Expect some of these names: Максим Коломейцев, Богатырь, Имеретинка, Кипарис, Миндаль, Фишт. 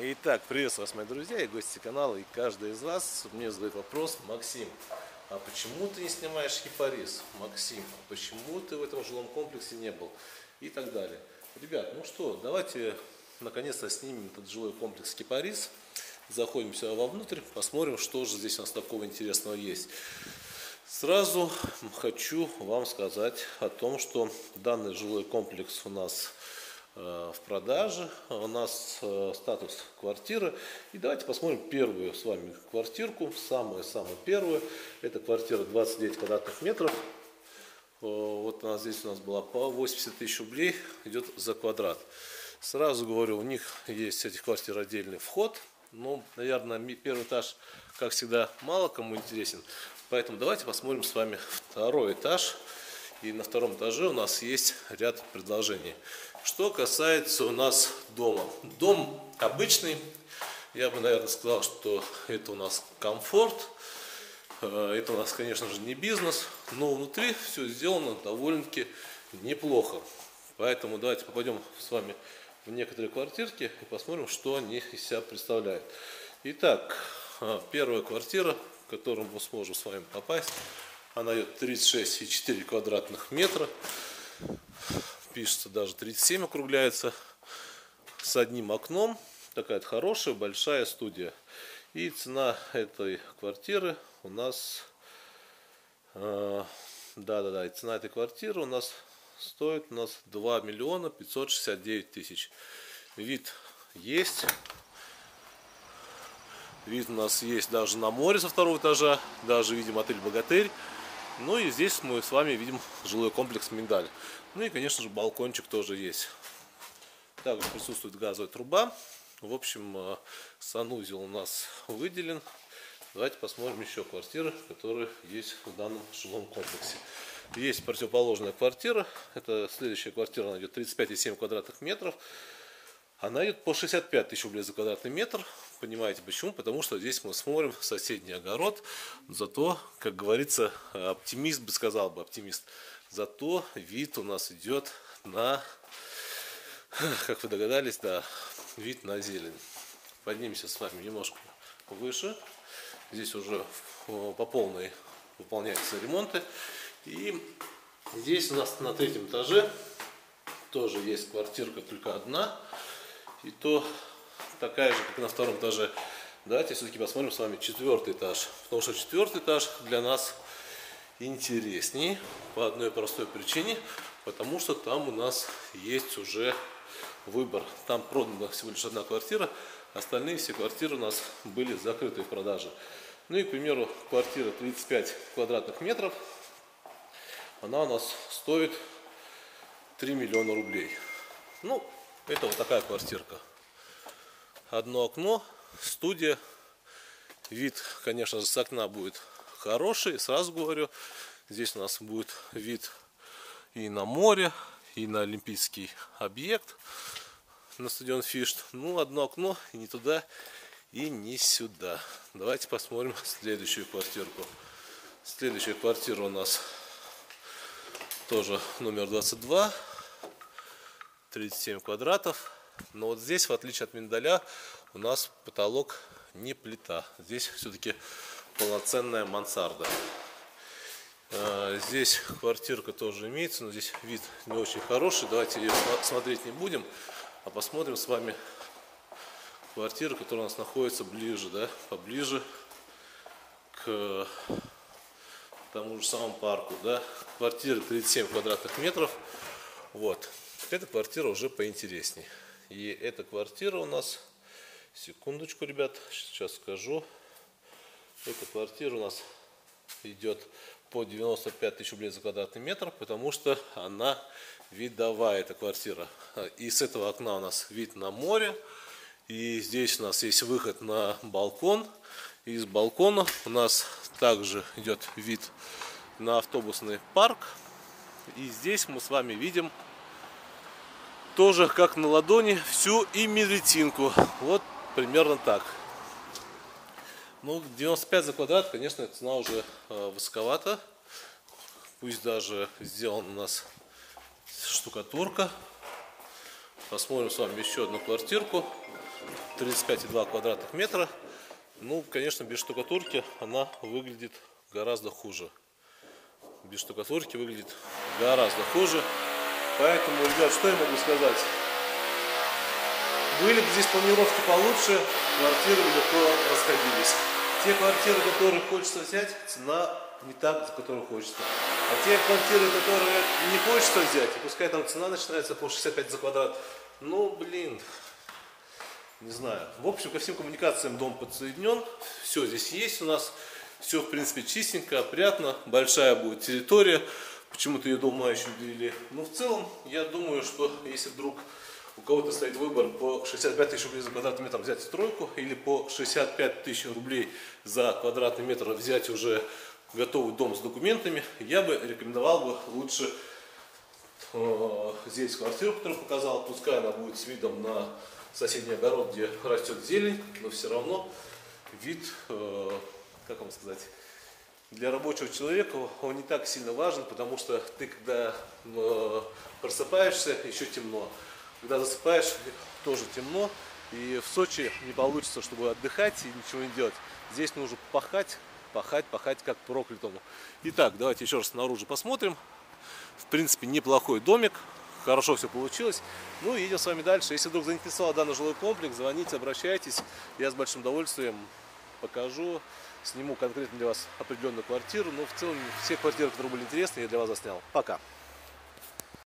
Итак, приветствую вас, мои друзья и гости канала, и каждый из вас мне задает вопрос: Максим, а почему ты не снимаешь Кипарис? Максим, а почему ты в этом жилом комплексе не был? И так далее. Ребят, ну что, давайте наконец-то снимем этот жилой комплекс Кипарис. Заходим сюда вовнутрь, посмотрим, что же здесь у нас такого интересного есть. Сразу хочу вам сказать о том, что данный жилой комплекс у нас в продаже, у нас статус квартиры. И давайте посмотрим первую с вами квартирку, самую-самую первую. Это квартира 29 квадратных метров. Вот она здесь у нас была по 80 тысяч рублей, идет за квадрат. Сразу говорю, у них есть, этих квартир, отдельный вход. Ну, наверное, первый этаж, как всегда, мало кому интересен. Поэтому давайте посмотрим с вами второй этаж. И на втором этаже у нас есть ряд предложений. Что касается у нас дома. Дом обычный. Я бы, наверное, сказал, что это у нас комфорт. Это у нас, конечно же, не бизнес. Но внутри все сделано довольно-таки неплохо. Поэтому давайте попадем с вами в некоторые квартирки и посмотрим, что они из себя представляют. Итак, первая квартира, в которую мы сможем с вами попасть, она идет 36,4 квадратных метра. Пишется даже 37, округляется. С одним окном. Такая хорошая, большая студия. И цена этой квартиры у нас... и цена этой квартиры у нас... Стоит у нас 2 миллиона 569 тысяч. Вид есть. Вид у нас есть даже на море со второго этажа. Даже видим отель «Богатырь». Ну и здесь мы с вами видим жилой комплекс «Миндаль». Ну и, конечно же, балкончик тоже есть. Также присутствует газовая труба. В общем, санузел у нас выделен. Давайте посмотрим еще квартиры, которые есть в данном жилом комплексе. Есть противоположная квартира. Это следующая квартира, она идет 35,7 квадратных метров. Она идет по 65 тысяч рублей за квадратный метр. Понимаете почему? Потому что здесь мы смотрим соседний огород. Зато, как говорится, оптимист бы сказал бы, оптимист. Зато вид у нас идет на, как вы догадались, да, вид на зелень. Поднимемся с вами немножко выше. Здесь уже по полной выполняются ремонты. И здесь у нас на третьем этаже тоже есть квартирка, только одна. И то такая же, как и на втором этаже. Давайте все-таки посмотрим с вами четвертый этаж. Потому что четвертый этаж для нас интересней. По одной простой причине. Потому что там у нас есть уже выбор. Там продана всего лишь одна квартира. Остальные все квартиры у нас были закрыты в продаже. Ну и, к примеру, квартира 35 квадратных метров. Она у нас стоит 3 миллиона рублей. Ну, это вот такая квартирка. Одно окно, студия. Вид, конечно же, с окна будет хороший. Сразу говорю, здесь у нас будет вид и на море, и на олимпийский объект, на стадион Фишт. Ну, одно окно, и не туда, и не сюда. Давайте посмотрим следующую квартирку. Следующая квартира у нас... Тоже номер 22, 37 квадратов. Но вот здесь, в отличие от «Миндаля», у нас потолок не плита. Здесь все-таки полноценная мансарда. Здесь квартирка тоже имеется, но здесь вид не очень хороший. Давайте ее смотреть не будем, а посмотрим с вами квартиру, которая у нас находится ближе, да, поближе к... тому же самому парку, да, квартира 37 квадратных метров. Вот, эта квартира уже поинтересней. И эта квартира у нас, секундочку, ребят, сейчас скажу. Эта квартира у нас идет по 95 тысяч рублей за квадратный метр, потому что она видовая, эта квартира. И с этого окна у нас вид на море. И здесь у нас есть выход на балкон. Из балкона у нас также идет вид на автобусный парк. И здесь мы с вами видим тоже, как на ладони, всю имеретинку. Вот примерно так. Ну, 95 за квадрат, конечно, цена уже высоковата. Пусть даже сделана у нас штукатурка. Посмотрим с вами еще одну квартирку. 35,2 квадратных метра. Ну, конечно, без штукатурки она выглядит гораздо хуже. Без штукатурки выглядит гораздо хуже. Поэтому, ребят, что я могу сказать? Были бы здесь планировки получше, квартиры легко расходились. Те квартиры, которые хочется взять, цена не так, за которую хочется. А те квартиры, которые не хочется взять, и пускай там цена начинается по 65 за квадрат, ну, блин, не знаю. В общем, ко всем коммуникациям дом подсоединен. Все здесь есть у нас. Все, в принципе, чистенько, опрятно. Большая будет территория. Почему-то ее дома еще не довели. Но в целом, я думаю, что если вдруг у кого-то стоит выбор по 65 тысяч рублей за квадратный метр взять стройку или по 65 тысяч рублей за квадратный метр взять уже готовый дом с документами, я бы рекомендовал бы лучше здесь квартиру, которую показал. Пускай она будет с видом на соседний огород, где растет зелень, но все равно вид, как вам сказать, для рабочего человека он не так сильно важен, потому что ты, когда просыпаешься, еще темно. Когда засыпаешь, тоже темно, и в Сочи не получится, чтобы отдыхать и ничего не делать. Здесь нужно пахать, пахать, пахать как проклятому. Итак, давайте еще раз снаружи посмотрим. В принципе, неплохой домик, хорошо все получилось. Ну и едем с вами дальше. Если вдруг заинтересовал данный жилой комплекс, звоните, обращайтесь. Я с большим удовольствием покажу, сниму конкретно для вас определенную квартиру. Но в целом все квартиры, которые были интересны, я для вас заснял. Пока!